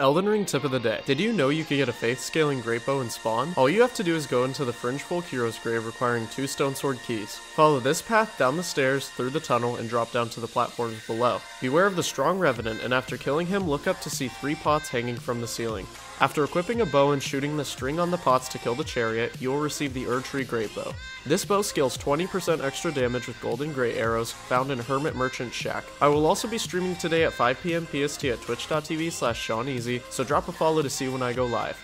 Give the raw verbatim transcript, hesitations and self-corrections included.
Elden Ring tip of the day. Did you know you could get a faith scaling great bow in spawn? All you have to do is go into the Fringefolk hero's grave requiring two stone sword keys. Follow this path down the stairs, through the tunnel, and drop down to the platforms below. Beware of the strong revenant, and after killing him, look up to see three pots hanging from the ceiling. After equipping a bow and shooting the string on the pots to kill the chariot, you will receive the Ur Tree Great Bow. This bow scales twenty percent extra damage with Golden Great Arrows, found in Hermit Merchant's Shack. I will also be streaming today at five p m P S T at twitch dot t v slash sean easy, so drop a follow to see when I go live.